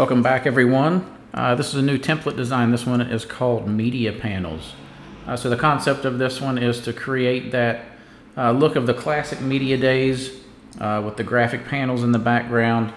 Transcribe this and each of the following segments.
Welcome back, everyone. This is a new template design. This one is called Media Panels. So the concept of this one is to create that look of the classic media days with the graphic panels in the background.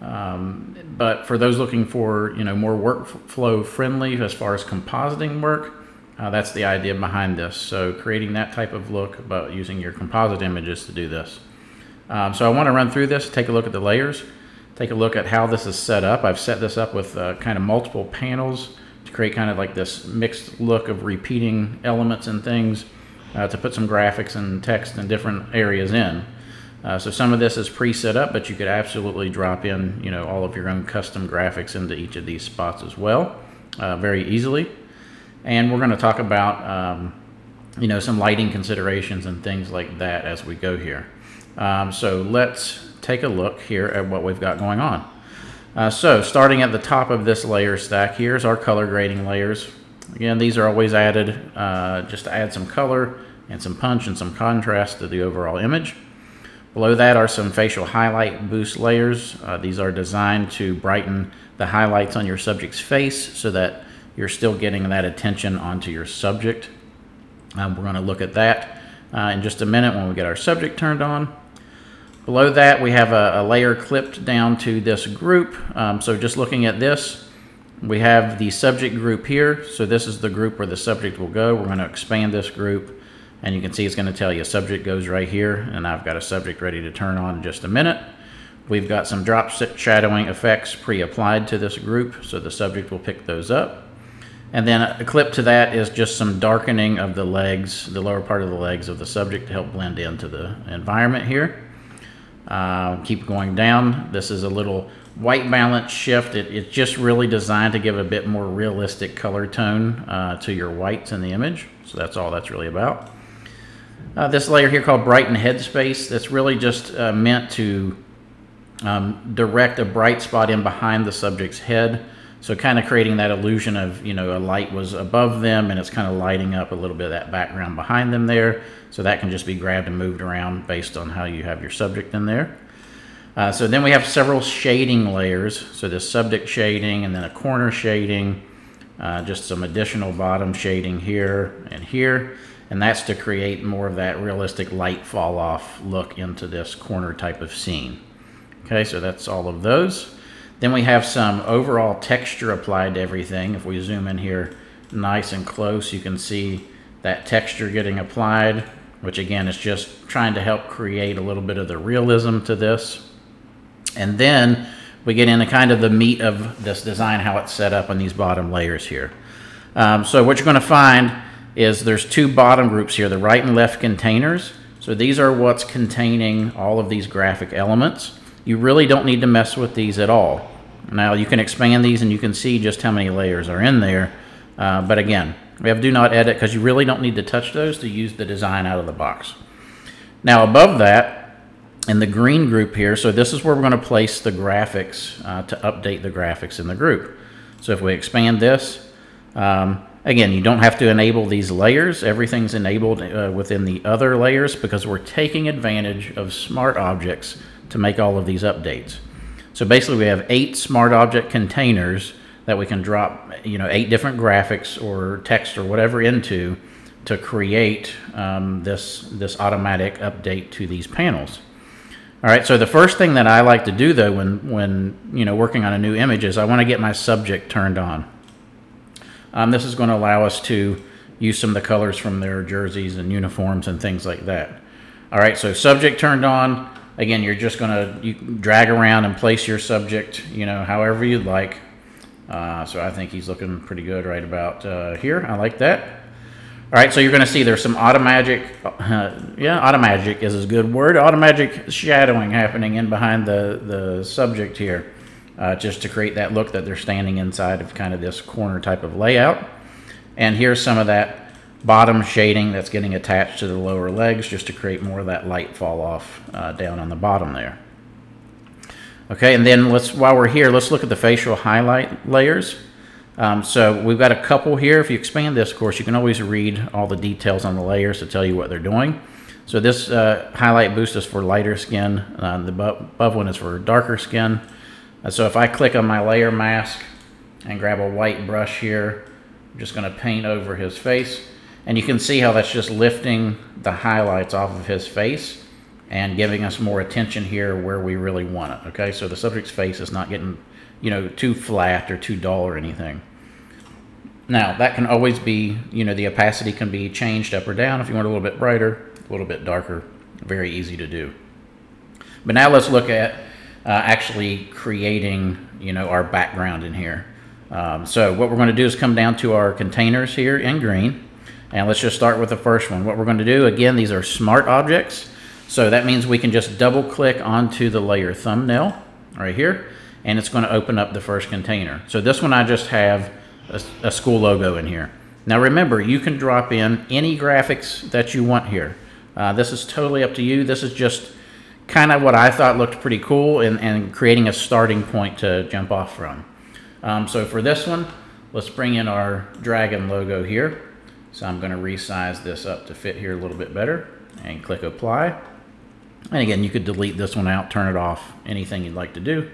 But for those looking for more workflow friendly as far as compositing work, that's the idea behind this. So creating that type of look but using your composite images to do this. So I want to run through this, take a look at the layers, take a look at how this is set up. I've set this up with kind of multiple panels to create kind of like this mixed look of repeating elements and things to put some graphics and text in different areas in. So some of this is pre-set up, but you could absolutely drop in all of your own custom graphics into each of these spots as well, very easily. And we're going to talk about some lighting considerations and things like that as we go here. So let's take a look here at what we've got going on. So starting at the top of this layer stack, here's our color grading layers. Again, these are always added just to add some color and some punch and some contrast to the overall image. Below that are some facial highlight boost layers. These are designed to brighten the highlights on your subject's face so that you're still getting that attention onto your subject. We're going to look at that in just a minute when we get our subject turned on. Below that, we have a layer clipped down to this group. So just looking at this, we have the subject group here. So this is the group where the subject will go. We're going to expand this group, and you can see it's going to tell you subject goes right here, and I've got a subject ready to turn on in just a minute. We've got some drop shadowing effects pre-applied to this group, so the subject will pick those up. And then a clip to that is just some darkening of the legs, the lower part of the legs of the subject to help blend into the environment here. Keep going down. This is a little white balance shift. It's just really designed to give a bit more realistic color tone to your whites in the image. So that's all that's really about. This layer here called Brighten Headspace, that's really just meant to direct a bright spot in behind the subject's head. So kind of creating that illusion of, a light was above them and it's kind of lighting up a little bit of that background behind them there. So that can just be grabbed and moved around based on how you have your subject in there. So then we have several shading layers. So this subject shading and then a corner shading, just some additional bottom shading here and here. And that's to create more of that realistic light fall off look into this corner type of scene. Okay, so that's all of those. Then we have some overall texture applied to everything. If we zoom in here nice and close, you can see that texture getting applied, which again is just trying to help create a little bit of the realism to this. And then we get into kind of the meat of this design, how it's set up on these bottom layers here. So what you're going to find is there's two bottom groups here, the right and left containers. So these are what's containing all of these graphic elements. You really don't need to mess with these at all. Now you can expand these and you can see just how many layers are in there. But again, we have do not edit because you really don't need to touch those to use the design out of the box. Now above that, in the green group here, so this is where we're going to place the graphics to update the graphics in the group. So if we expand this, again, you don't have to enable these layers. Everything's enabled within the other layers because we're taking advantage of smart objects to make all of these updates. So basically we have 8 smart object containers that we can drop 8 different graphics or text or whatever into to create this automatic update to these panels. All right, so the first thing that I like to do though when working on a new image is I want to get my subject turned on. This is going to allow us to use some of the colors from their jerseys and uniforms and things like that. All right, so subject turned on. Again, you're just going to drag around and place your subject, however you'd like. So I think he's looking pretty good right about here. I like that. All right, so you're going to see there's some automagic is a good word. Automagic shadowing happening in behind the subject here, just to create that look that they're standing inside of kind of this corner type of layout. And here's some of that bottom shading that's getting attached to the lower legs just to create more of that light fall off down on the bottom there. Okay, and then while we're here, let's look at the facial highlight layers. So we've got a couple here. If you expand this, of course, you can always read all the details on the layers to tell you what they're doing. So this highlight boost is for lighter skin. The above one is for darker skin. So if I click on my layer mask and grab a white brush here, I'm just going to paint over his face. And you can see how that's just lifting the highlights off of his face and giving us more attention here where we really want it. Okay, so the subject's face is not getting, you know, too flat or too dull or anything. Now, that can always be, you know, the opacity can be changed up or down if you want a little bit brighter, a little bit darker, very easy to do. But now let's look at actually creating, you know, our background in here. So what we're going to do is come down to our containers here in green, and let's just start with the first one. What we're going to do, again, these are smart objects, so that means we can just double click onto the layer thumbnail right here, and it's going to open up the first container. So this one I just have a school logo in here. Now remember, you can drop in any graphics that you want here. This is totally up to you. This is just kind of what I thought looked pretty cool and creating a starting point to jump off from. So for this one, let's bring in our dragon logo here. So I'm going to resize this up to fit here a little bit better and click apply. And again, you could delete this one out, turn it off, anything you'd like to do.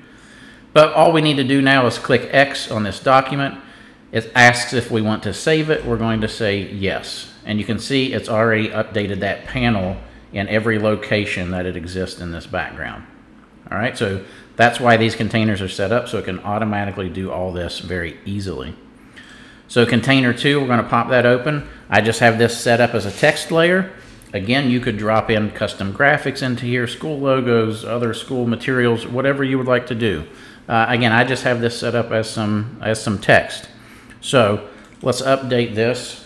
But all we need to do now is click X on this document. It asks if we want to save it. We're going to say yes. And you can see it's already updated that panel in every location that it exists in this background. All right, so that's why these containers are set up, so it can automatically do all this very easily. So container 2, we're going to pop that open. I just have this set up as a text layer. Again, you could drop in custom graphics into here, school logos, other school materials, whatever you would like to do. Again, I just have this set up as some text. So let's update this.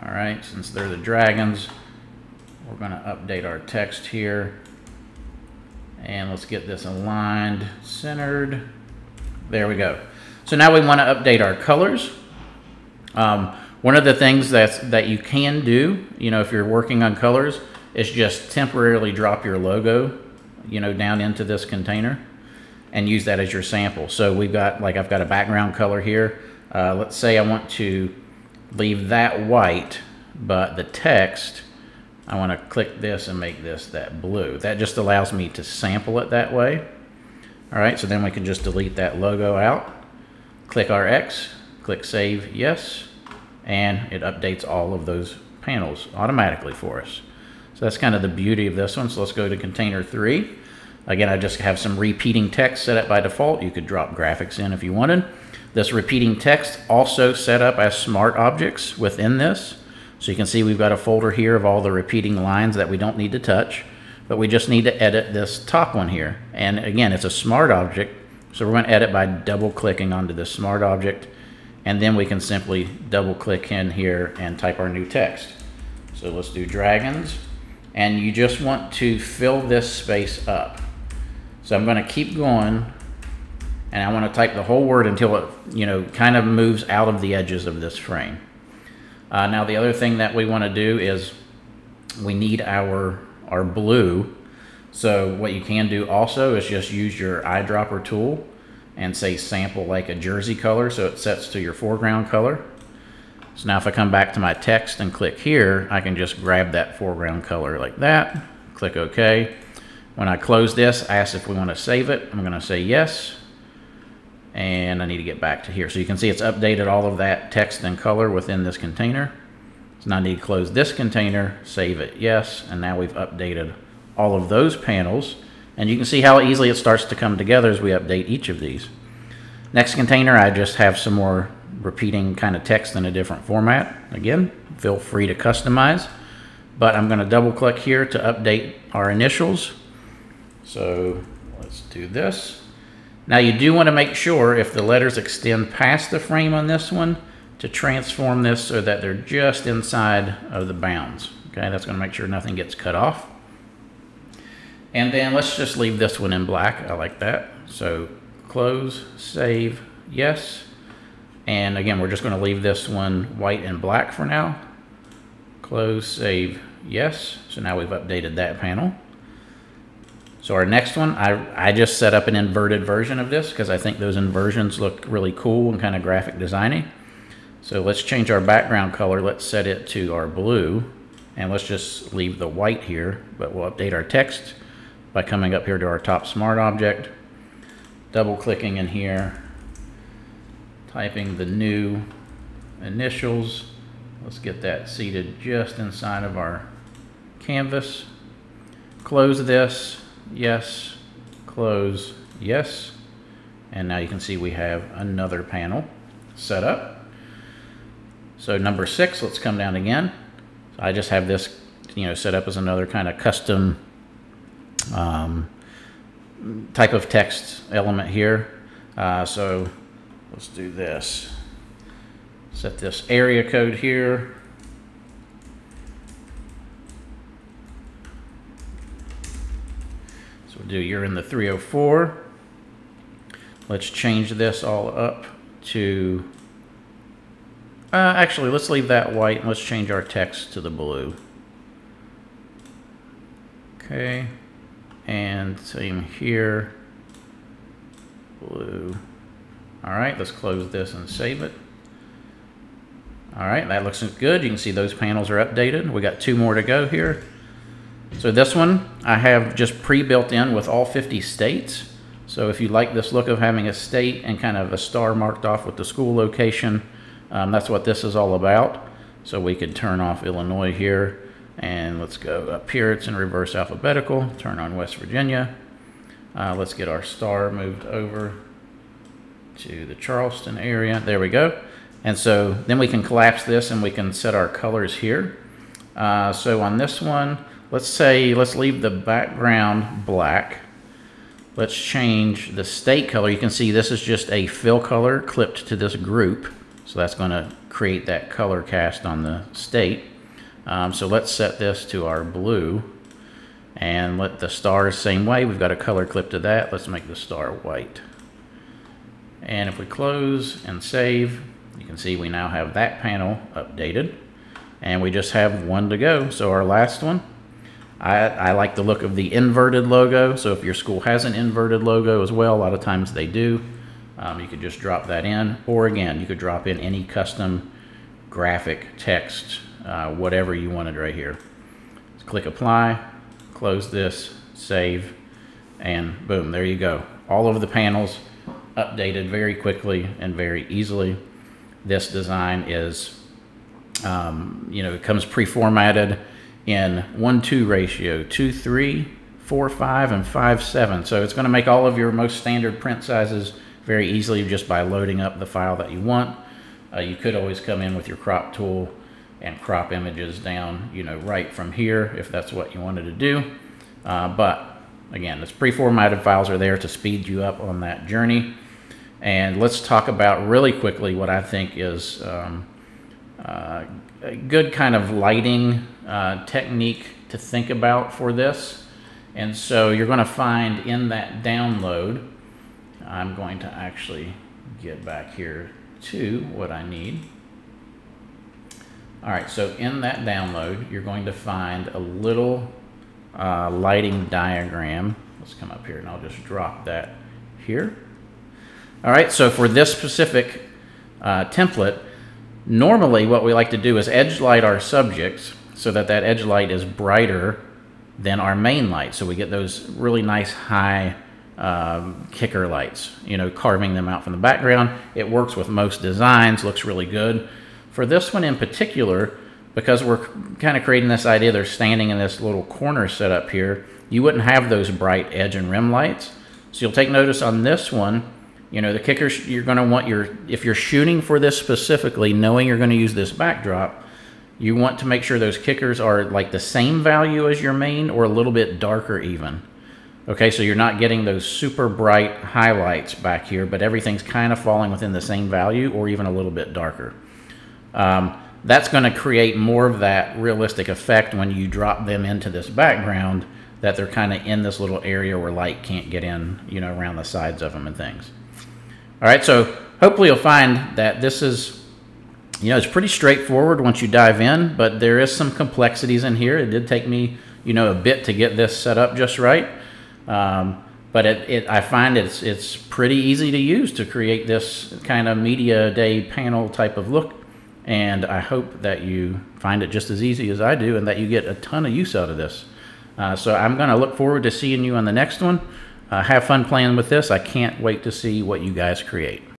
All right, since they're the dragons, we're going to update our text here. And let's get this aligned, centered. There we go. So now we want to update our colors. One of the things that you can do, you know, if you're working on colors, is just temporarily drop your logo, you know, down into this container and use that as your sample. So we've got, like, I've got a background color here. Let's say I want to leave that white, but the text, I want to click this and make this that blue. That just allows me to sample it that way. All right, so then we can just delete that logo out. Click our X, click Save, yes. And it updates all of those panels automatically for us. So that's kind of the beauty of this one. So let's go to container 3. Again, I just have some repeating text set up by default. You could drop graphics in if you wanted. This repeating text also set up as smart objects within this. So you can see we've got a folder here of all the repeating lines that we don't need to touch, but we just need to edit this top one here. And again, it's a smart object. So we're going to edit by double clicking onto this smart object. And then we can simply double click in here and type our new text. So let's do dragons. And you just want to fill this space up. So I'm going to keep going. And I want to type the whole word until it, you know, kind of moves out of the edges of this frame. Now the other thing that we want to do is we need our blue. So what you can do also is just use your eyedropper tool and say sample like a jersey color, so it sets to your foreground color. So now if I come back to my text and click here, I can just grab that foreground color like that, click OK. When I close this, ask if we want to save it. I'm going to say yes, and I need to get back to here. So you can see it's updated all of that text and color within this container. So now I need to close this container, save it, yes, and now we've updated all of those panels. And you can see how easily it starts to come together as we update each of these. Next container, I just have some more repeating kind of text in a different format. Again, feel free to customize. But I'm going to double click here to update our initials. So let's do this. Now you do want to make sure if the letters extend past the frame on this one to transform this so that they're just inside of the bounds. Okay, that's going to make sure nothing gets cut off. And then let's just leave this one in black. I like that. So close, save, yes. And again, we're just going to leave this one white and black for now. Close, save, yes. So now we've updated that panel. So our next one, I just set up an inverted version of this because I think those inversions look really cool and kind of graphic designy. So let's change our background color. Let's set it to our blue, and let's just leave the white here, but we'll update our text by coming up here to our top smart object, double clicking in here, typing the new initials. Let's get that seated just inside of our canvas. Close this, yes, close, yes. And now you can see we have another panel set up. So number 6, let's come down again. So I just have this, set up as another kind of custom type of text element here. So let's do this. Set this area code here. So we'll do you're in the 304. Let's change this all up to, actually let's leave that white and let's change our text to the blue. Okay, and same here, blue. All right, let's close this and save it. All right, that looks good. You can see those panels are updated. We got 2 more to go here. So this one I have just pre-built in with all 50 states. So if you like this look of having a state and kind of a star marked off with the school location, that's what this is all about. So we could turn off Illinois here, and let's go up here. It's in reverse alphabetical. Turn on West Virginia. Let's get our star moved over to the Charleston area. There we go. And so then we can collapse this and we can set our colors here. So on this one, let's leave the background black. Let's change the state color. You can see this is just a fill color clipped to this group. So that's going to create that color cast on the state. So let's set this to our blue and let the stars same way. We've got a color clip to that. Let's make the star white. And if we close and save, you can see we now have that panel updated, and we just have 1 to go. So our last one, I like the look of the inverted logo. So if your school has an inverted logo as well, a lot of times they do, you could just drop that in, or again, you could drop in any custom graphic text, whatever you wanted right here. Let's click apply, close this, save, and boom, there you go. All of the panels updated very quickly and very easily. This design is, it comes pre-formatted in 1-2 ratio, 2-3, 4-5, and 5-7. So it's going to make all of your most standard print sizes very easily just by loading up the file that you want. You could always come in with your crop tool and crop images down, right from here if that's what you wanted to do. But again, those pre-formatted files are there to speed you up on that journey. And let's talk about really quickly what I think is a good kind of lighting technique to think about for this. And so you're going to find in that download, I'm going to actually get back here to what I need. All right, so in that download, you're going to find a little lighting diagram. Let's come up here and I'll just drop that here. All right, so for this specific template, normally what we like to do is edge light our subjects so that that edge light is brighter than our main light. So we get those really nice high kicker lights, carving them out from the background. It works with most designs, looks really good. For this one in particular, because we're kind of creating this idea they're standing in this little corner setup here, you wouldn't have those bright edge and rim lights. So you'll take notice on this one, the kickers, you're going to want if you're shooting for this specifically, knowing you're going to use this backdrop, you want to make sure those kickers are like the same value as your main or a little bit darker even. Okay, so you're not getting those super bright highlights back here, but everything's kind of falling within the same value or even a little bit darker. That's going to create more of that realistic effect when you drop them into this background, that they're kind of in this little area where light can't get in, around the sides of them and things. All right, so hopefully you'll find that this is, it's pretty straightforward once you dive in, but there is some complexities in here. It did take me, a bit to get this set up just right. But I find it's pretty easy to use to create this kind of media day panel type of look. And I hope that you find it just as easy as I do and that you get a ton of use out of this. So I'm going to look forward to seeing you on the next one. Have fun playing with this. I can't wait to see what you guys create.